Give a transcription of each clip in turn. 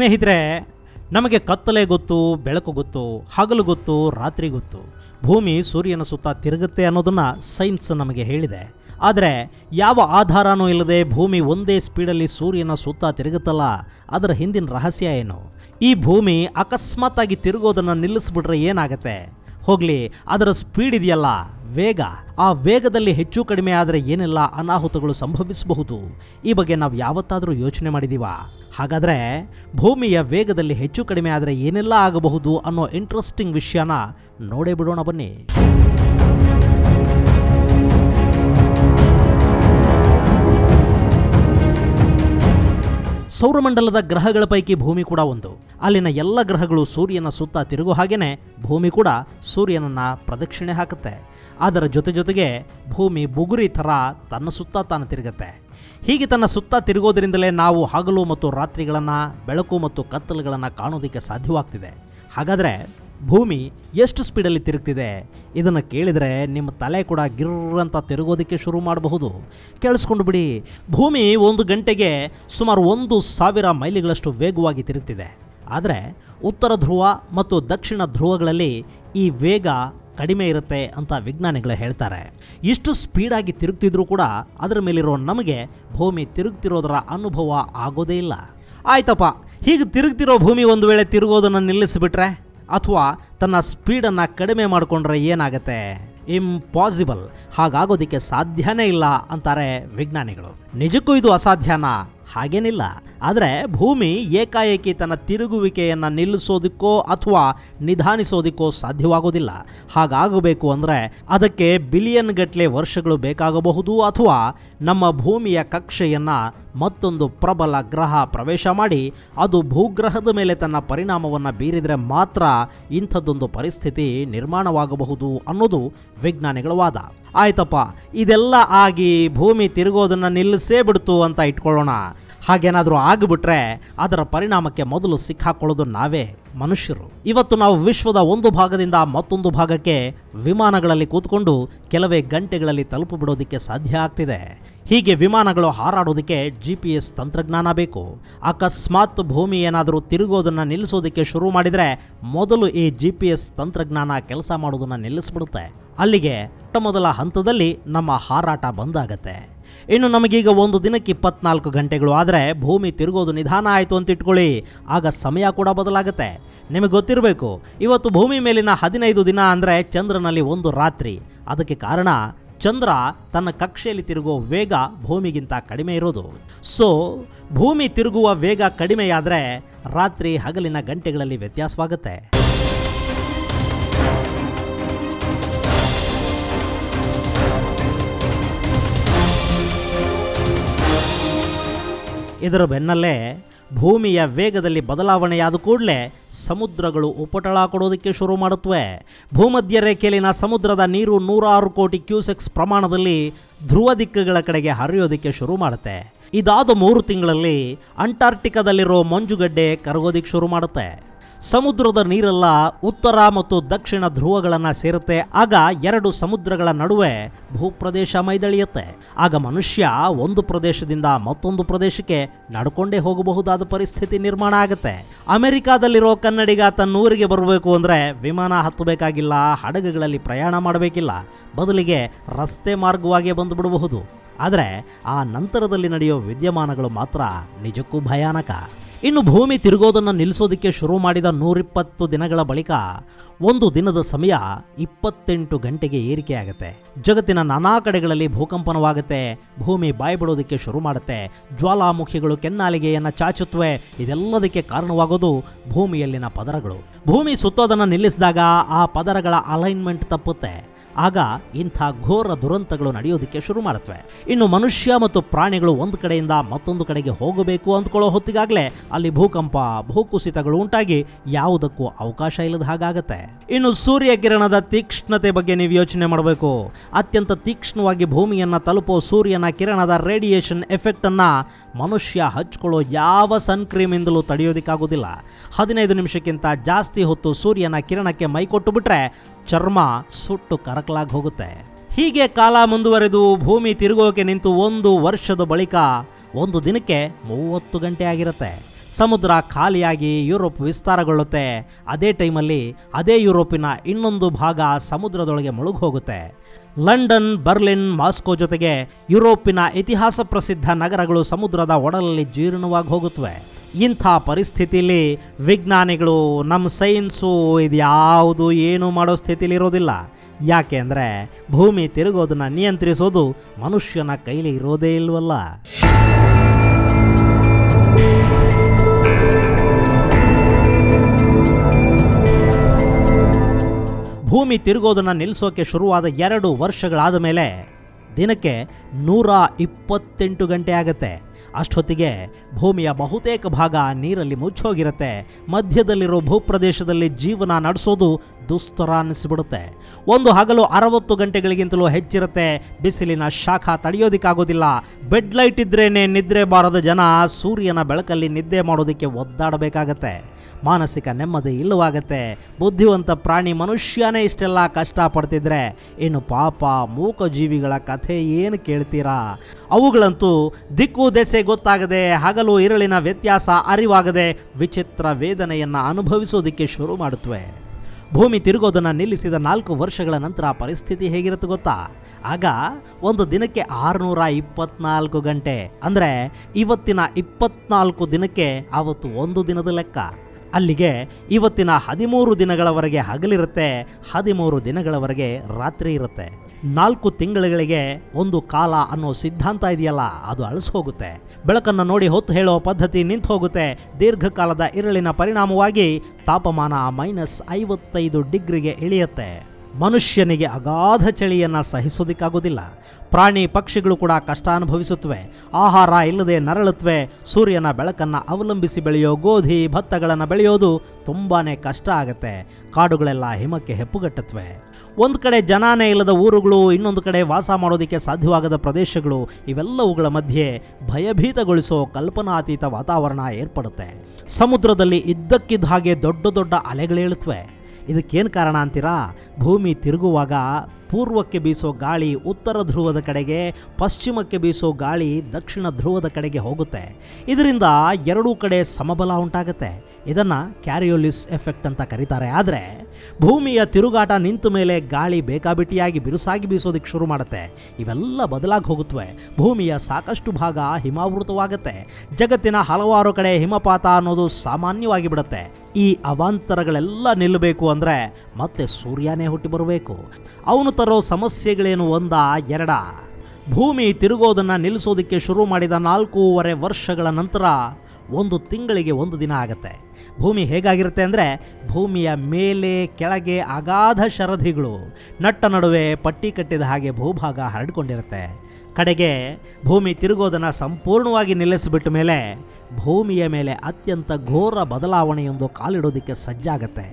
ಸ್ನೇಹಿತರೆ, ನಮಗೆ ಕತ್ತಲೆ ಗೊತ್ತು, ಬೆಳಕು ಗೊತ್ತು, ಹಗಲು ಗೊತ್ತು, ರಾತ್ರಿ ಗೊತ್ತು. ಭೂಮಿ ಸೂರ್ಯನ ಸುತ್ತ ತಿರುಗುತ್ತೆ ಅನ್ನೋದನ್ನು ಸೈನ್ಸ್ ನಮಗೆ ಹೇಳಿದೆ. ಆದರೆ ಯಾವ ಆಧಾರನೂ ಇಲ್ಲದೆ ಭೂಮಿ ಒಂದೇ ಸ್ಪೀಡಲ್ಲಿ ಸೂರ್ಯನ ಸುತ್ತ ತಿರುಗುತ್ತಲ್ಲ, ಅದರ ಹಿಂದಿನ ರಹಸ್ಯ ಏನು? ಈ ಭೂಮಿ ಅಕಸ್ಮಾತಾಗಿ ತಿರುಗೋದನ್ನು ನಿಲ್ಲಿಸ್ಬಿಟ್ರೆ ಏನಾಗುತ್ತೆ? ಹೋಗಲಿ, ಅದರ ಸ್ಪೀಡ್ ಇದೆಯಲ್ಲ, ವೇಗ, ಆ ವೇಗದಲ್ಲಿ ಹೆಚ್ಚು ಕಡಿಮೆ ಆದರೆ ಏನೆಲ್ಲ ಅನಾಹುತಗಳು ಸಂಭವಿಸಬಹುದು? ಈ ಬಗ್ಗೆ ನಾವು ಯಾವತ್ತಾದರೂ ಯೋಚನೆ ಮಾಡಿದ್ದೀವಾ? ಹಾಗಾದರೆ ಭೂಮಿಯ ವೇಗದಲ್ಲಿ ಹೆಚ್ಚು ಕಡಿಮೆ ಆದರೆ ಏನೆಲ್ಲ ಆಗಬಹುದು ಅನ್ನೋ ಇಂಟ್ರೆಸ್ಟಿಂಗ್ ವಿಷಯನ ನೋಡೇ ಬಿಡೋಣ, ಬನ್ನಿ. ಸೌರಮಂಡಲದ ಗ್ರಹಗಳ ಪೈಕಿ ಭೂಮಿ ಕೂಡ ಒಂದು. ಅಲ್ಲಿನ ಎಲ್ಲ ಗ್ರಹಗಳು ಸೂರ್ಯನ ಸುತ್ತ ತಿರುಗೋ ಹಾಗೇನೆ ಭೂಮಿ ಕೂಡ ಸೂರ್ಯನನ್ನು ಪ್ರದಕ್ಷಿಣೆ ಹಾಕುತ್ತೆ. ಅದರ ಜೊತೆಗೆ ಭೂಮಿ ಬುಗುರಿ ಥರ ತನ್ನ ಸುತ್ತ ತಾನು ತಿರುಗುತ್ತೆ. ಹೀಗೆ ತನ್ನ ಸುತ್ತ ತಿರುಗೋದ್ರಿಂದಲೇ ನಾವು ಹಗಲು ಮತ್ತು ರಾತ್ರಿಗಳನ್ನು, ಬೆಳಕು ಮತ್ತು ಕತ್ತಲುಗಳನ್ನು ಕಾಣೋದಕ್ಕೆ ಸಾಧ್ಯವಾಗ್ತಿದೆ. ಹಾಗಾದರೆ ಭೂಮಿ ಎಷ್ಟು ಸ್ಪೀಡಲ್ಲಿ ತಿರುಗ್ತಿದೆ? ಇದನ್ನು ಕೇಳಿದರೆ ನಿಮ್ಮ ತಲೆ ಕೂಡ ಗಿರ್ರಂತ ತಿರುಗೋದಕ್ಕೆ ಶುರು ಮಾಡಬಹುದು. ಕೇಳಿಸ್ಕೊಂಡು ಬಿಡಿ, ಭೂಮಿ ಒಂದು ಗಂಟೆಗೆ ಸುಮಾರು 1000 ಮೈಲಿಗಳಷ್ಟು ವೇಗವಾಗಿ ತಿರುಗ್ತಿದೆ. ಆದರೆ ಉತ್ತರ ಧ್ರುವ ಮತ್ತು ದಕ್ಷಿಣ ಧ್ರುವಗಳಲ್ಲಿ ಈ ವೇಗ ಕಡಿಮೆ ಇರುತ್ತೆ ಅಂತ ವಿಜ್ಞಾನಿಗಳು ಹೇಳ್ತಾರೆ. ಇಷ್ಟು ಸ್ಪೀಡಾಗಿ ತಿರುಗ್ತಿದ್ರೂ ಕೂಡ ಅದರ ಮೇಲಿರೋ ನಮಗೆ ಭೂಮಿ ತಿರುಗ್ತಿರೋದರ ಅನುಭವ ಆಗೋದೇ ಇಲ್ಲ. ಆಯ್ತಪ್ಪ, ಹೀಗೆ ತಿರುಗ್ತಿರೋ ಭೂಮಿ ಒಂದು ವೇಳೆ ತಿರುಗೋದನ್ನು ನಿಲ್ಲಿಸಿಬಿಟ್ರೆ ಅಥವಾ ತನ್ನ ಸ್ಪೀಡನ್ನು ಕಡಿಮೆ ಮಾಡಿಕೊಂಡ್ರೆ ಏನಾಗುತ್ತೆ? ಇಂಪಾಸಿಬಲ್, ಹಾಗಾಗೋದಕ್ಕೆ ಸಾಧ್ಯನೇ ಇಲ್ಲ ಅಂತಾರೆ ವಿಜ್ಞಾನಿಗಳು. ನಿಜಕ್ಕೂ ಇದು ಅಸಾಧ್ಯನಾ? ಹಾಗೇನಿಲ್ಲ. ಆದರೆ ಭೂಮಿ ಏಕಾಏಕಿ ತನ್ನ ತಿರುಗುವಿಕೆಯನ್ನು ನಿಲ್ಲಿಸೋದಕ್ಕೋ ಅಥವಾ ನಿಧಾನಿಸೋದಕ್ಕೋ ಸಾಧ್ಯವಾಗೋದಿಲ್ಲ. ಹಾಗಾಗಬೇಕು ಅಂದರೆ ಅದಕ್ಕೆ ಬಿಲಿಯನ್ ಗಟ್ಟಲೆ ವರ್ಷಗಳು ಬೇಕಾಗಬಹುದು, ಅಥವಾ ನಮ್ಮ ಭೂಮಿಯ ಕಕ್ಷೆಯನ್ನು ಮತ್ತೊಂದು ಪ್ರಬಲ ಗ್ರಹ ಪ್ರವೇಶ ಮಾಡಿ ಅದು ಭೂಗ್ರಹದ ಮೇಲೆ ತನ್ನ ಪರಿಣಾಮವನ್ನು ಬೀರಿದರೆ ಮಾತ್ರ ಇಂಥದ್ದೊಂದು ಪರಿಸ್ಥಿತಿ ನಿರ್ಮಾಣವಾಗಬಹುದು ಅನ್ನೋದು ವಿಜ್ಞಾನಿಗಳ ವಾದ. ಆಯ್ತಪ್ಪ, ಇದೆಲ್ಲ ಆಗಿ ಭೂಮಿ ತಿರುಗೋದನ್ನು ನಿಲ್ಲಿಸೇ ಬಿಡ್ತು ಅಂತ ಇಟ್ಕೊಳ್ಳೋಣ. ಹಾಗೇನಾದರೂ ಆಗಿಬಿಟ್ರೆ ಅದರ ಪರಿಣಾಮಕ್ಕೆ ಮೊದಲು ಸಿಕ್ಕಾಕೊಳ್ಳೋದು ನಾವೇ, ಮನುಷ್ಯರು. ಇವತ್ತು ನಾವು ವಿಶ್ವದ ಒಂದು ಭಾಗದಿಂದ ಮತ್ತೊಂದು ಭಾಗಕ್ಕೆ ವಿಮಾನಗಳಲ್ಲಿ ಕೂತ್ಕೊಂಡು ಕೆಲವೇ ಗಂಟೆಗಳಲ್ಲಿ ತಲುಪಿಬಿಡೋದಕ್ಕೆ ಸಾಧ್ಯ ಆಗ್ತಿದೆ. ಹೀಗೆ ವಿಮಾನಗಳು ಹಾರಾಡೋದಕ್ಕೆ GPS ತಂತ್ರಜ್ಞಾನ ಬೇಕು. ಅಕಸ್ಮಾತ್ ಭೂಮಿ ಏನಾದರೂ ತಿರುಗೋದನ್ನು ನಿಲ್ಲಿಸೋದಕ್ಕೆ ಶುರು ಮಾಡಿದರೆ ಮೊದಲು ಈ GPS ತಂತ್ರಜ್ಞಾನ ಕೆಲಸ ಮಾಡೋದನ್ನು ನಿಲ್ಲಿಸ್ಬಿಡುತ್ತೆ. ಅಲ್ಲಿಗೆ ಮೊದಲ ಹಂತದಲ್ಲಿ ನಮ್ಮ ಹಾರಾಟ ಬಂದಾಗತ್ತೆ. ಇನ್ನು ನಮಗೀಗ ಒಂದು ದಿನಕ್ಕೆ 24 ಗಂಟೆಗಳು, ಆದರೆ ಭೂಮಿ ತಿರುಗೋದು ನಿಧಾನ ಆಯಿತು ಅಂತ ಇಟ್ಕೊಳ್ಳಿ. ಆಗ ಸಮಯ ಕೂಡ ಬದಲಾಗುತ್ತೆ. ನಿಮಗೆ ಗೊತ್ತಿರಬೇಕು, ಇವತ್ತು ಭೂಮಿ ಮೇಲಿನ 15 ದಿನ ಅಂದರೆ ಚಂದ್ರನಲ್ಲಿ 1 ರಾತ್ರಿ. ಅದಕ್ಕೆ ಕಾರಣ ಚಂದ್ರ ತನ್ನ ಕಕ್ಷೆಯಲ್ಲಿ ತಿರುಗೋ ವೇಗ ಭೂಮಿಗಿಂತ ಕಡಿಮೆ ಇರೋದು. ಸೊ ಭೂಮಿ ತಿರುಗುವ ವೇಗ ಕಡಿಮೆಯಾದರೆ ರಾತ್ರಿ ಹಗಲಿನ ಗಂಟೆಗಳಲ್ಲಿ ವ್ಯತ್ಯಾಸವಾಗುತ್ತೆ. ಇದರ ಬೆನ್ನಲ್ಲೇ ಭೂಮಿಯ ವೇಗದಲ್ಲಿ ಬದಲಾವಣೆಯಾದ ಕೂಡಲೇ ಸಮುದ್ರಗಳು ಉಪಟಳ ಕೊಡೋದಕ್ಕೆ ಶುರು ಮಾಡುತ್ತವೆ. ಭೂಮಧ್ಯ ರೇಖೆಯಲ್ಲಿನ ಸಮುದ್ರದ ನೀರು 106 ಕೋಟಿ ಕ್ಯೂಸೆಕ್ಸ್ ಪ್ರಮಾಣದಲ್ಲಿ ಧ್ರುವ ದಿಕ್ಕುಗಳ ಕಡೆಗೆ ಹರಿಯೋದಕ್ಕೆ ಶುರು ಮಾಡುತ್ತೆ. ಇದಾದ 3 ತಿಂಗಳಲ್ಲಿ ಅಂಟಾರ್ಟಿಕಾದಲ್ಲಿರೋ ಮಂಜುಗಡ್ಡೆ ಕರಗೋದಿಕ್ಕೆ ಶುರು ಮಾಡುತ್ತೆ. ಸಮುದ್ರದ ನೀರೆಲ್ಲ ಉತ್ತರ ಮತ್ತು ದಕ್ಷಿಣ ಧ್ರುವಗಳನ್ನು ಸೇರುತ್ತೆ. ಆಗ 2 ಸಮುದ್ರಗಳ ನಡುವೆ ಭೂಪ್ರದೇಶ ಮೈದಳಿಯುತ್ತೆ. ಆಗ ಮನುಷ್ಯ ಒಂದು ಪ್ರದೇಶದಿಂದ ಮತ್ತೊಂದು ಪ್ರದೇಶಕ್ಕೆ ನಡ್ಕೊಂಡೇ ಹೋಗಬಹುದಾದ ಪರಿಸ್ಥಿತಿ ನಿರ್ಮಾಣ ಆಗುತ್ತೆ. ಅಮೆರಿಕಾದಲ್ಲಿರೋ ಕನ್ನಡಿಗ ತನ್ನೂರಿಗೆ ಬರಬೇಕು ಅಂದರೆ ವಿಮಾನ ಹತ್ತಬೇಕಾಗಿಲ್ಲ, ಹಡಗುಗಳಲ್ಲಿ ಪ್ರಯಾಣ ಮಾಡಬೇಕಿಲ್ಲ, ಬದಲಿಗೆ ರಸ್ತೆ ಮಾರ್ಗವಾಗಿ ಬಂದುಬಿಡಬಹುದು. ಆದರೆ ಆ ನಂತರದಲ್ಲಿ ನಡೆಯೋ ವಿದ್ಯಮಾನಗಳು ಮಾತ್ರ ನಿಜಕ್ಕೂ ಭಯಾನಕ. ಇನ್ನು ಭೂಮಿ ತಿರುಗೋದನ್ನು ನಿಲ್ಲಿಸೋದಕ್ಕೆ ಶುರು ಮಾಡಿದ 120 ದಿನಗಳ ಬಳಿಕ ಒಂದು ದಿನದ ಸಮಯ 28 ಗಂಟೆಗೆ ಏರಿಕೆಯಾಗುತ್ತೆ. ಜಗತ್ತಿನ ನಾನಾ ಕಡೆಗಳಲ್ಲಿ ಭೂಕಂಪನವಾಗುತ್ತೆ, ಭೂಮಿ ಬಾಯ್ಬಿಡೋದಕ್ಕೆ ಶುರು ಮಾಡುತ್ತೆ, ಜ್ವಾಲಾಮುಖಿಗಳು ಕೆನ್ನಾಲಿಗೆಯನ್ನು ಚಾಚುತ್ತವೆ. ಇದೆಲ್ಲದಕ್ಕೆ ಕಾರಣವಾಗೋದು ಭೂಮಿಯಲ್ಲಿನ ಪದರಗಳು. ಭೂಮಿ ಸುತ್ತೋದನ್ನು ನಿಲ್ಲಿಸಿದಾಗ ಆ ಪದರಗಳ ಅಲೈನ್ಮೆಂಟ್ ತಪ್ಪುತ್ತೆ. ಆಗ ಇಂಥ ಘೋರ ದುರಂತಗಳು ನಡೆಯೋದಕ್ಕೆ ಶುರು ಮಾಡುತ್ತವೆ. ಇನ್ನು ಮನುಷ್ಯ ಮತ್ತು ಪ್ರಾಣಿಗಳು ಒಂದು ಕಡೆಯಿಂದ ಮತ್ತೊಂದು ಕಡೆಗೆ ಹೋಗಬೇಕು ಅಂದ್ಕೊಳ್ಳೋ ಹೊತ್ತಿಗಾಗಲೇ ಅಲ್ಲಿ ಭೂಕಂಪ, ಭೂಕುಸಿತಗಳು ಉಂಟಾಗಿ ಯಾವುದಕ್ಕೂ ಅವಕಾಶ ಇಲ್ಲದ ಹಾಗಾಗತ್ತೆ. ಇನ್ನು ಸೂರ್ಯ ಕಿರಣದ ತೀಕ್ಷ್ಣತೆ ಬಗ್ಗೆ ನೀವು ಯೋಚನೆ ಮಾಡಬೇಕು. ಅತ್ಯಂತ ತೀಕ್ಷ್ಣವಾಗಿ ಭೂಮಿಯನ್ನು ತಲುಪೋ ಸೂರ್ಯನ ಕಿರಣದ ರೇಡಿಯೇಷನ್ ಎಫೆಕ್ಟನ್ನು ಮನುಷ್ಯ ಹಚ್ಕೊಳ್ಳೋ ಯಾವ ಸನ್ಕ್ರೀಮಿಂದಲೂ ತಡೆಯೋದಕ್ಕಾಗೋದಿಲ್ಲ. 15 ನಿಮಿಷಕ್ಕಿಂತ ಜಾಸ್ತಿ ಹೊತ್ತು ಸೂರ್ಯನ ಕಿರಣಕ್ಕೆ ಮೈಕೊಟ್ಟು ಬಿಟ್ರೆ ಚರ್ಮ ಸುಟ್ಟು ಕರಕಲಾಗಿ ಹೋಗುತ್ತೆ. ಹೀಗೆ ಕಾಲ ಮುಂದುವರೆದು ಭೂಮಿ ತಿರುಗೋಕೆ ನಿಂತು 1 ವರ್ಷದ ಬಳಿಕ ಒಂದು ದಿನಕ್ಕೆ 30 ಗಂಟೆ ಆಗಿರುತ್ತೆ. ಸಮುದ್ರ ಖಾಲಿಯಾಗಿ ಯುರೋಪ್ ವಿಸ್ತಾರಗೊಳ್ಳುತ್ತೆ. ಅದೇ ಟೈಮಲ್ಲಿ ಅದೇ ಯುರೋಪಿನ ಇನ್ನೊಂದು ಭಾಗ ಸಮುದ್ರದೊಳಗೆ ಮುಳುಗೋಗುತ್ತೆ. ಲಂಡನ್, ಬರ್ಲಿನ್, ಮಾಸ್ಕೋ ಜೊತೆಗೆ ಯುರೋಪಿನ ಇತಿಹಾಸ ಪ್ರಸಿದ್ಧ ನಗರಗಳು ಸಮುದ್ರದ ಒಡಲಲ್ಲಿ ಜೀರ್ಣವಾಗಿ ಹೋಗುತ್ತವೆ. ಇಂಥ ಪರಿಸ್ಥಿತಿಯಲ್ಲಿ ವಿಜ್ಞಾನಿಗಳು ನಮ್ಮ ಸೈನ್ಸು ಇದ್ಯಾವುದು ಏನು ಮಾಡೋ ಸ್ಥಿತಿಲಿ ಇರೋದಿಲ್ಲ. ಯಾಕೆ ಅಂದರೆ ಭೂಮಿ ತಿರುಗೋದನ್ನು ನಿಯಂತ್ರಿಸೋದು ಮನುಷ್ಯನ ಕೈಲಿ ಇರೋದೇ ಇಲ್ವಲ್ಲ. ಭೂಮಿ ತಿರುಗೋದನ್ನು ನಿಲ್ಲಿಸೋಕೆ ಶುರುವಾದ 2 ವರ್ಷಗಳಾದ ಮೇಲೆ ದಿನಕ್ಕೆ 128 ಗಂಟೆ ಆಗುತ್ತೆ. ಅಷ್ಟೊತ್ತಿಗೆ ಭೂಮಿಯ ಬಹುತೇಕ ಭಾಗ ನೀರಲ್ಲಿ ಮುಚ್ಚೋಗಿರುತ್ತೆ. ಮಧ್ಯದಲ್ಲಿರೋ ಭೂಪ್ರದೇಶದಲ್ಲಿ ಜೀವನ ನಡೆಸೋದು ದುಸ್ತರ ಅನ್ನಿಸ್ಬಿಡುತ್ತೆ. ಒಂದು ಹಗಲು 60 ಗಂಟೆಗಳಿಗಿಂತಲೂ ಹೆಚ್ಚಿರುತ್ತೆ. ಬಿಸಿಲಿನ ಶಾಖ ತಡೆಯೋದಿಕ್ಕಾಗೋದಿಲ್ಲ. ಬೆಡ್ ಲೈಟ್ ಇದ್ರೇನೆ ನಿದ್ರೆ ಬಾರದ ಜನ ಸೂರ್ಯನ ಬೆಳಕಲ್ಲಿ ನಿದ್ದೆ ಮಾಡೋದಕ್ಕೆ ಒದ್ದಾಡಬೇಕಾಗತ್ತೆ. ಮಾನಸಿಕ ನೆಮ್ಮದಿ ಇಲ್ಲವಾಗತ್ತೆ. ಬುದ್ಧಿವಂತ ಪ್ರಾಣಿ ಮನುಷ್ಯನೇ ಇಷ್ಟೆಲ್ಲ ಕಷ್ಟಪಡ್ತಿದ್ರೆ ಇನ್ನು ಪಾಪ ಮೂಕ ಜೀವಿಗಳ ಕಥೆ ಏನು ಕೇಳ್ತೀರಾ? ಅವುಗಳಂತೂ ದಿಕ್ಕು ದೆಸೆ ಗೊತ್ತಾಗದೆ, ಹಗಲು ಇರಳಿನ ವ್ಯತ್ಯಾಸ ಅರಿವಾಗದೆ ವಿಚಿತ್ರ ವೇದನೆಯನ್ನು ಅನುಭವಿಸೋದಕ್ಕೆ ಶುರು ಮಾಡುತ್ತವೆ. ಭೂಮಿ ತಿರುಗೋದನ್ನು ನಿಲ್ಲಿಸಿದ 4 ವರ್ಷಗಳ ನಂತರ ಪರಿಸ್ಥಿತಿ ಹೇಗಿರುತ್ತೆ ಗೊತ್ತಾ? ಆಗ ಒಂದು ದಿನಕ್ಕೆ 624 ಗಂಟೆ, ಅಂದರೆ ಇವತ್ತಿನ 24 ದಿನಕ್ಕೆ ಆವತ್ತು ಒಂದು ದಿನದ ಲೆಕ್ಕ. ಅಲ್ಲಿಗೆ ಇವತ್ತಿನ 13 ದಿನಗಳವರೆಗೆ ಹಗಲಿರುತ್ತೆ, 13 ದಿನಗಳವರೆಗೆ ರಾತ್ರಿ ಇರುತ್ತೆ. 4 ತಿಂಗಳುಗಳಿಗೆ ಒಂದು ಕಾಲ ಅನ್ನೋ ಸಿದ್ಧಾಂತ ಇದೆಯಲ್ಲ, ಅದು ಅಳಿಸೋಗುತ್ತೆ. ಬೆಳಕನ್ನು ನೋಡಿ ಹೊತ್ತು ಹೇಳೋ ಪದ್ಧತಿ ನಿಂತು ಹೋಗುತ್ತೆ. ದೀರ್ಘಕಾಲದ ಇರಳಿನ ಪರಿಣಾಮವಾಗಿ ತಾಪಮಾನ -55 ಡಿಗ್ರಿಗೆ ಇಳಿಯುತ್ತೆ. ಮನುಷ್ಯನಿಗೆ ಅಗಾಧ ಚಳಿಯನ್ನು ಸಹಿಸೋದಕ್ಕಾಗೋದಿಲ್ಲ. ಪ್ರಾಣಿ ಪಕ್ಷಿಗಳು ಕೂಡ ಕಷ್ಟ ಅನುಭವಿಸುತ್ತವೆ. ಆಹಾರ ಇಲ್ಲದೆ ನರಳುತ್ತವೆ. ಸೂರ್ಯನ ಬೆಳಕನ್ನು ಅವಲಂಬಿಸಿ ಬೆಳೆಯೋ ಗೋಧಿ, ಭತ್ತಗಳನ್ನು ಬೆಳೆಯೋದು ತುಂಬಾ ಕಷ್ಟ ಆಗುತ್ತೆ. ಕಾಡುಗಳೆಲ್ಲ ಹಿಮಕ್ಕೆ ಹೆಪ್ಪುಗಟ್ಟುತ್ತವೆ. ಒಂದು ಕಡೆ ಜನಾನೇ ಇಲ್ಲದ ಊರುಗಳು, ಇನ್ನೊಂದು ಕಡೆ ವಾಸ ಮಾಡೋದಕ್ಕೆ ಸಾಧ್ಯವಾಗದ ಪ್ರದೇಶಗಳು, ಇವೆಲ್ಲವುಗಳ ಮಧ್ಯೆ ಭಯಭೀತಗೊಳಿಸೋ ಕಲ್ಪನಾತೀತ ವಾತಾವರಣ ಏರ್ಪಡುತ್ತೆ. ಸಮುದ್ರದಲ್ಲಿ ಇದ್ದಕ್ಕಿದ್ದ ಹಾಗೆ ದೊಡ್ಡ ದೊಡ್ಡ ಅಲೆಗಳೇಳುತ್ತವೆ. ಇದಕ್ಕೇನು ಕಾರಣ ಅಂತೀರಾ? ಭೂಮಿ ತಿರುಗುವಾಗ ಪೂರ್ವಕ್ಕೆ ಬೀಸೋ ಗಾಳಿ ಉತ್ತರ ಧ್ರುವದ ಕಡೆಗೆ, ಪಶ್ಚಿಮಕ್ಕೆ ಬೀಸೋ ಗಾಳಿ ದಕ್ಷಿಣ ಧ್ರುವದ ಕಡೆಗೆ ಹೋಗುತ್ತೆ. ಇದರಿಂದ ಎರಡೂ ಕಡೆ ಸಮಬಲ ಉಂಟಾಗುತ್ತೆ. ಇದನ್ನು ಕ್ಯಾರಿಯೋಲಿಸ್ ಎಫೆಕ್ಟ್ ಅಂತ ಕರೀತಾರೆ. ಆದರೆ ಭೂಮಿಯ ತಿರುಗಾಟ ನಿಂತ ಮೇಲೆ ಗಾಳಿ ಬೇಕಾಬಿಟ್ಟಿಯಾಗಿ ಬಿರುಸಾಗಿ ಬೀಸೋದಕ್ಕೆ ಶುರು ಮಾಡುತ್ತೆ. ಇವೆಲ್ಲ ಬದಲಾಗಿ ಹೋಗುತ್ತವೆ. ಭೂಮಿಯ ಸಾಕಷ್ಟು ಭಾಗ ಹಿಮಾವೃತವಾಗುತ್ತೆ. ಜಗತ್ತಿನ ಹಲವಾರು ಕಡೆ ಹಿಮಪಾತ ಅನ್ನೋದು ಸಾಮಾನ್ಯವಾಗಿ ಬಿಡುತ್ತೆ. ಈ ಅವಾಂತರಗಳೆಲ್ಲ ನಿಲ್ಲಬೇಕು ಅಂದರೆ ಮತ್ತೆ ಸೂರ್ಯನೇ ಹುಟ್ಟಿ ಬರಬೇಕು. ಅವನು ತರೋ ಸಮಸ್ಯೆಗಳೇನು? 1, 2 ಭೂಮಿ ತಿರುಗೋದನ್ನು ನಿಲ್ಲಿಸೋದಕ್ಕೆ ಶುರು ಮಾಡಿದ 4.5 ವರ್ಷಗಳ ನಂತರ 1 ತಿಂಗಳಿಗೆ 1 ದಿನ ಆಗುತ್ತೆ. ಭೂಮಿ ಹೇಗಾಗಿರುತ್ತೆ ಅಂದರೆ ಭೂಮಿಯ ಮೇಲೆ ಕೆಳಗೆ ಅಗಾಧ ಶರಧಿಗಳು, ನಟ್ಟ ನಡುವೆ ಪಟ್ಟಿ ಕಟ್ಟಿದ ಹಾಗೆ ಭೂಭಾಗ ಹರಡಿಕೊಂಡಿರುತ್ತೆ. ಕಡೆಗೆ ಭೂಮಿ ತಿರುಗೋದನ್ನು ಸಂಪೂರ್ಣವಾಗಿ ನಿಲ್ಲಿಸಿಬಿಟ್ಟ ಮೇಲೆ ಭೂಮಿಯ ಮೇಲೆ ಅತ್ಯಂತ ಘೋರ ಬದಲಾವಣೆಯೊಂದು ಕಾಲಿಡೋದಕ್ಕೆ ಸಜ್ಜಾಗತ್ತೆ.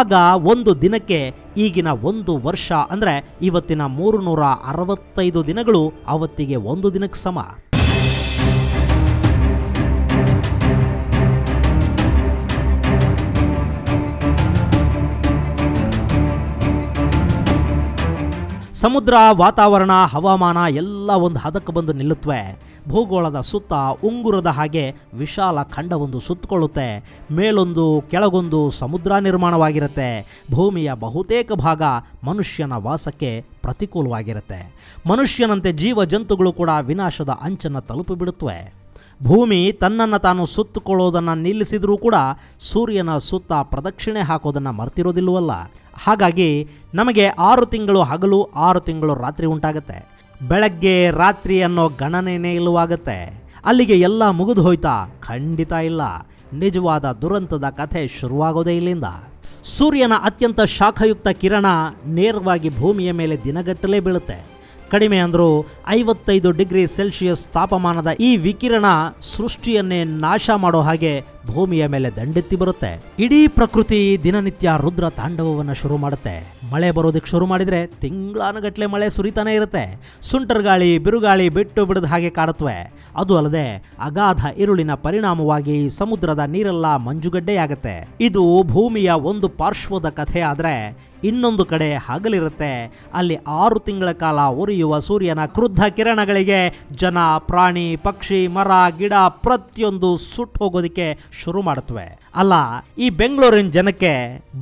ಆಗ 1 ದಿನಕ್ಕೆ ಈಗಿನ 1 ವರ್ಷ, ಅಂದರೆ ಇವತ್ತಿನ 365 ದಿನಗಳು ಅವತ್ತಿಗೆ 1 ದಿನಕ್ಕೆ ಸಮ. ಸಮುದ್ರ, ವಾತಾವರಣ, ಹವಾಮಾನ ಎಲ್ಲ ಒಂದು ಹದಕ್ಕೆ ಬಂದು ನಿಲ್ಲುತ್ತವೆ. ಭೂಗೋಳದ ಸುತ್ತ ಉಂಗುರದ ಹಾಗೆ ವಿಶಾಲ ಖಂಡವೊಂದು ಸುತ್ತಕೊಳ್ಳುತ್ತೆ. ಮೇಲೊಂದು ಕೆಳಗೊಂದು ಸಮುದ್ರ ನಿರ್ಮಾಣವಾಗಿರುತ್ತೆ. ಭೂಮಿಯ ಬಹುತೇಕ ಭಾಗ ಮನುಷ್ಯನ ವಾಸಕ್ಕೆ ಪ್ರತಿಕೂಲವಾಗಿರುತ್ತೆ. ಮನುಷ್ಯನಂತೆ ಜೀವ ಜಂತುಗಳು ಕೂಡ ವಿನಾಶದ ಅಂಚನ್ನು ತಲುಪಿಬಿಡುತ್ತವೆ. ಭೂಮಿ ತನ್ನನ್ನು ತಾನು ಸುತ್ತಕೊಳ್ಳೋದನ್ನು ನಿಲ್ಲಿಸಿದರೂ ಕೂಡ ಸೂರ್ಯನ ಸುತ್ತ ಪ್ರದಕ್ಷಿಣೆ ಹಾಕೋದನ್ನು ಮರ್ತಿರೋದಿಲ್ವಲ್ಲ. ಹಾಗಾಗಿ ನಮಗೆ 6 ತಿಂಗಳು ಹಗಲು, 6 ತಿಂಗಳು ರಾತ್ರಿ ಉಂಟಾಗತ್ತೆ. ಬೆಳಗ್ಗೆ ರಾತ್ರಿ ಅನ್ನೋ ಗಣನೆಯೇ ಇಲ್ಲವಾಗತ್ತೆ. ಅಲ್ಲಿಗೆ ಎಲ್ಲ ಮುಗಿದು ಹೋಯ್ತಾ? ಖಂಡಿತ ಇಲ್ಲ. ನಿಜವಾದ ದುರಂತದ ಕಥೆ ಶುರುವಾಗೋದೇ ಇಲ್ಲಿಂದ. ಸೂರ್ಯನ ಅತ್ಯಂತ ಶಾಖಯುಕ್ತ ಕಿರಣ ನೇರವಾಗಿ ಭೂಮಿಯ ಮೇಲೆ ದಿನಗಟ್ಟಲೆ ಬೀಳುತ್ತೆ. ಕಡಿಮೆ ಅಂದರೂ 55 ಡಿಗ್ರಿ ಸೆಲ್ಸಿಯಸ್ ತಾಪಮಾನದ ಈ ವಿಕಿರಣ ಸೃಷ್ಟಿಯನ್ನೇ ನಾಶ ಮಾಡೋ ಹಾಗೆ ಭೂಮಿಯ ಮೇಲೆ ದಂಡೆತ್ತಿ ಬರುತ್ತೆ. ಇಡೀ ಪ್ರಕೃತಿ ದಿನನಿತ್ಯ ರುದ್ರ ತಾಂಡವವನ್ನು ಶುರು ಮಾಡುತ್ತೆ. ಮಳೆ ಬರೋದಕ್ಕೆ ಶುರು ಮಾಡಿದರೆ ತಿಂಗಳಾನುಗಟ್ಟಲೆ ಮಳೆ ಸುರಿತಾನೇ ಇರುತ್ತೆ. ಸುಂಟರ್ ಗಾಳಿ, ಬಿರುಗಾಳಿ ಬಿಟ್ಟು ಬಿಡದ ಹಾಗೆ ಕಾಡುತ್ತವೆ. ಅದು ಅಲ್ಲದೆ ಅಗಾಧ ಇರುಳಿನ ಪರಿಣಾಮವಾಗಿ ಸಮುದ್ರದ ನೀರೆಲ್ಲ ಮಂಜುಗಡ್ಡೆಯಾಗತ್ತೆ. ಇದು ಭೂಮಿಯ ಒಂದು ಪಾರ್ಶ್ವದ ಕಥೆ. ಆದರೆ ಇನ್ನೊಂದು ಕಡೆ ಹಗಲಿರುತ್ತೆ. ಅಲ್ಲಿ 6 ತಿಂಗಳ ಕಾಲ ಉರಿಯುವ ಸೂರ್ಯನ ಕ್ರುದ್ಧ ಕಿರಣಗಳಿಗೆ ಜನ, ಪ್ರಾಣಿ, ಪಕ್ಷಿ, ಮರ, ಗಿಡ ಪ್ರತಿಯೊಂದು ಸುಟ್ಟು ಹೋಗೋದಕ್ಕೆ ಶುರು ಮಾಡುತ್ತವೆ. ಅಲ್ಲ, ಈ ಬೆಂಗಳೂರಿನ ಜನಕ್ಕೆ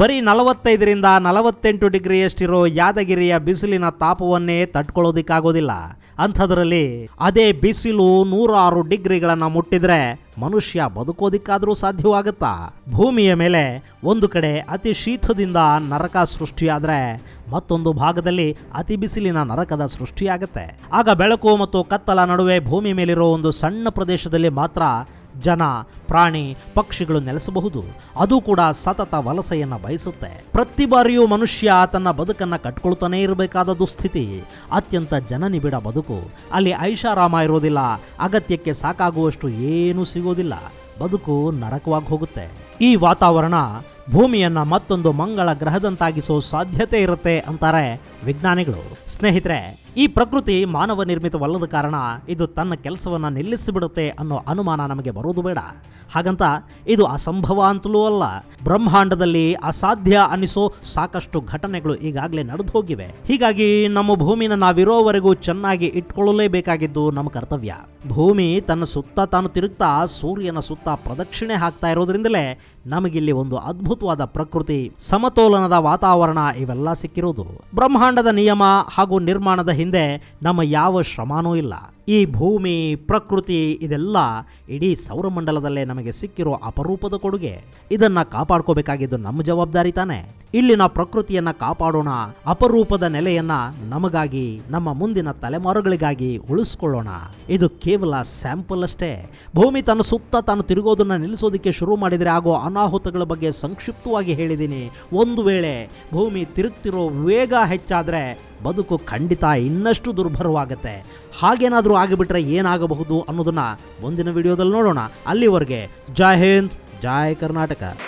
ಬರೀ 45ರಿಂದ 48 ಡಿಗ್ರಿಯಷ್ಟಿರೋ ಯಾದಗಿರಿಯ ಬಿಸಿಲಿನ ತಾಪವನ್ನೇ ತಡ್ಕೊಳ್ಳೋದಿಕ್ಕಾಗೋದಿಲ್ಲ. ಅಂಥದ್ರಲ್ಲಿ ಅದೇ ಬಿಸಿಲು 106 ಡಿಗ್ರಿಗಳನ್ನು ಮುಟ್ಟಿದ್ರೆ ಮನುಷ್ಯ ಬದುಕೋದಿಕ್ಕಾದರೂ ಸಾಧ್ಯವಾಗುತ್ತಾ? ಭೂಮಿಯ ಮೇಲೆ ಒಂದು ಕಡೆ ಅತಿ ಶೀತದಿಂದ ನರಕ ಸೃಷ್ಟಿಯಾದರೆ ಮತ್ತೊಂದು ಭಾಗದಲ್ಲಿ ಅತಿ ಬಿಸಿಲಿನ ನರಕದ ಸೃಷ್ಟಿಯಾಗುತ್ತೆ. ಆಗ ಬೆಳಕು ಮತ್ತು ಕತ್ತಲ ನಡುವೆ ಭೂಮಿ ಮೇಲಿರೋ ಒಂದು ಸಣ್ಣ ಪ್ರದೇಶದಲ್ಲಿ ಮಾತ್ರ ಜನ, ಪ್ರಾಣಿ, ಪಕ್ಷಿಗಳು ನೆಲೆಸಬಹುದು. ಅದು ಕೂಡ ಸತತ ವಲಸೆಯನ್ನು ಬಯಸುತ್ತೆ. ಪ್ರತಿ ಬಾರಿಯೂ ಮನುಷ್ಯ ತನ್ನ ಬದುಕನ್ನು ಕಟ್ಕೊಳ್ತಾನೆ ಇರಬೇಕಾದ ದುಸ್ಥಿತಿ, ಅತ್ಯಂತ ಜನನಿಬಿಡ ಬದುಕು. ಅಲ್ಲಿ ಐಷಾರಾಮ ಇರೋದಿಲ್ಲ, ಅಗತ್ಯಕ್ಕೆ ಸಾಕಾಗುವಷ್ಟು ಏನೂ ಸಿಗೋದಿಲ್ಲ, ಬದುಕು ನರಕವಾಗಿ ಹೋಗುತ್ತೆ. ಈ ವಾತಾವರಣ ಭೂಮಿಯನ್ನು ಮತ್ತೊಂದು ಮಂಗಳ ಗ್ರಹದಂತಾಗಿಸೋ ಸಾಧ್ಯತೆ ಇರುತ್ತೆ ಅಂತಾರೆ ವಿಜ್ಞಾನಿಗಳು. ಸ್ನೇಹಿತರೆ, ಈ ಪ್ರಕೃತಿ ಮಾನವ ನಿರ್ಮಿತವಲ್ಲದ ಕಾರಣ ಇದು ತನ್ನ ಕೆಲಸವನ್ನು ನಿಲ್ಲಿಸಿಬಿಡುತ್ತೆ ಅನ್ನೋ ಅನುಮಾನ ನಮಗೆ ಬರೋದು ಬೇಡ. ಹಾಗಂತ ಇದು ಅಸಂಭವ ಅಂತಲೂ ಅಲ್ಲ. ಬ್ರಹ್ಮಾಂಡದಲ್ಲಿ ಅಸಾಧ್ಯ ಅನಿಸೋ ಸಾಕಷ್ಟು ಘಟನೆಗಳು ಈಗಾಗಲೇ ನಡೆದು ಹೋಗಿವೆ. ಹೀಗಾಗಿ ನಮ್ಮ ಭೂಮಿನ ನಾವಿರೋವರೆಗೂ ಚೆನ್ನಾಗಿ ಇಟ್ಕೊಳ್ಳಲೇಬೇಕಾಗಿದ್ದು ನಮ್ಮ ಕರ್ತವ್ಯ. ಭೂಮಿ ತನ್ನ ಸುತ್ತ ತಾನು ತಿರುಗ್ತಾ ಸೂರ್ಯನ ಸುತ್ತ ಪ್ರದಕ್ಷಿಣೆ ಹಾಕ್ತಾ ಇರೋದ್ರಿಂದಲೇ ನಮಗಿಲ್ಲಿ ಒಂದು ಅದ್ಭುತವಾದ ಪ್ರಕೃತಿ, ಸಮತೋಲನದ ವಾತಾವರಣ ಇವೆಲ್ಲ ಸಿಕ್ಕಿರೋದು. ಬ್ರಹ್ಮಾಂಡದ ನಿಯಮ ಹಾಗೂ ನಿರ್ಮಾಣದ ಹಿಂದೆ ನಮ್ಮ ಯಾವ ಶ್ರಮನೂ ಇಲ್ಲ. ಈ ಭೂಮಿ, ಪ್ರಕೃತಿ ಇದೆಲ್ಲ ಇಡೀ ಸೌರಮಂಡಲದಲ್ಲೇ ನಮಗೆ ಸಿಕ್ಕಿರೋ ಅಪರೂಪದ ಕೊಡುಗೆ. ಇದನ್ನು ಕಾಪಾಡ್ಕೋಬೇಕಾಗಿದ್ದು ನಮ್ಮ ಜವಾಬ್ದಾರಿ ತಾನೆ. ಇಲ್ಲಿನ ಪ್ರಕೃತಿಯನ್ನು ಕಾಪಾಡೋಣ, ಅಪರೂಪದ ನೆಲೆಯನ್ನು ನಮಗಾಗಿ, ನಮ್ಮ ಮುಂದಿನ ತಲೆಮಾರುಗಳಿಗಾಗಿ ಉಳಿಸ್ಕೊಳ್ಳೋಣ. ಇದು ಕೇವಲ ಸ್ಯಾಂಪಲ್ ಅಷ್ಟೇ. ಭೂಮಿ ತನ್ನ ಸುತ್ತ ತಾನು ತಿರುಗೋದನ್ನು ನಿಲ್ಲಿಸೋದಕ್ಕೆ ಶುರು ಮಾಡಿದರೆ ಆಗೋ ಅನಾಹುತಗಳ ಬಗ್ಗೆ ಸಂಕ್ಷಿಪ್ತವಾಗಿ ಹೇಳಿದ್ದೀನಿ. ಒಂದು ವೇಳೆ ಭೂಮಿ ತಿರುಗ್ತಿರೋ ವೇಗ ಹೆಚ್ಚಾದರೆ ಬದುಕು ಖಂಡಿತ ಇನ್ನಷ್ಟು ದುರ್ಭರವಾಗುತ್ತೆ. ಹಾಗೇನಾದರೂ ಆಗಿಬಿಟ್ರೆ ಏನಾಗಬಹುದು ಅನ್ನೋದನ್ನು ಮುಂದಿನ ವಿಡಿಯೋದಲ್ಲಿ ನೋಡೋಣ. ಅಲ್ಲಿವರೆಗೆ ಜೈ ಹಿಂದ್, ಜೈ ಕರ್ನಾಟಕ.